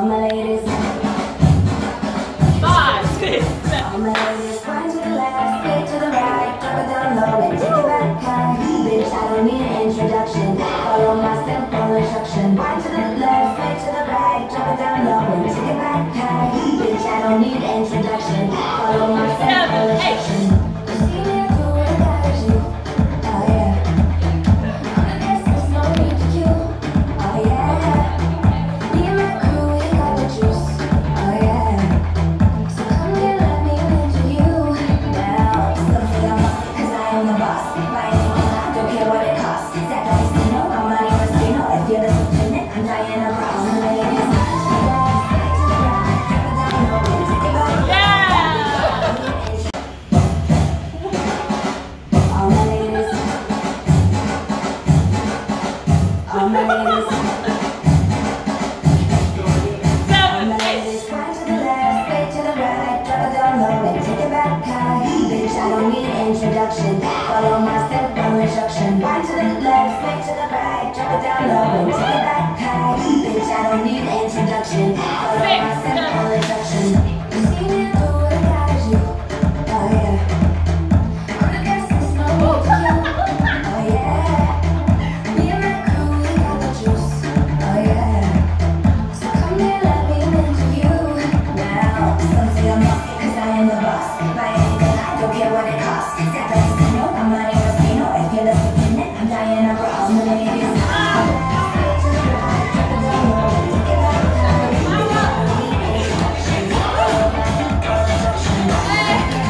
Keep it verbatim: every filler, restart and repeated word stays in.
All my ladies, five, six, seven. All my ladies, grind to the left, skate to the right, drop it down low and take it back high. Bitch, I don't need an introduction. Follow my simple instruction. Grind to the left, skate to the right, drop it down low and take it back high. Bitch, I don't need an introduction. Follow my simple instruction. Follow my step, follow instruction. Right to the left, right to the right, drop it down low and take it back high. Bitch, I don't need any.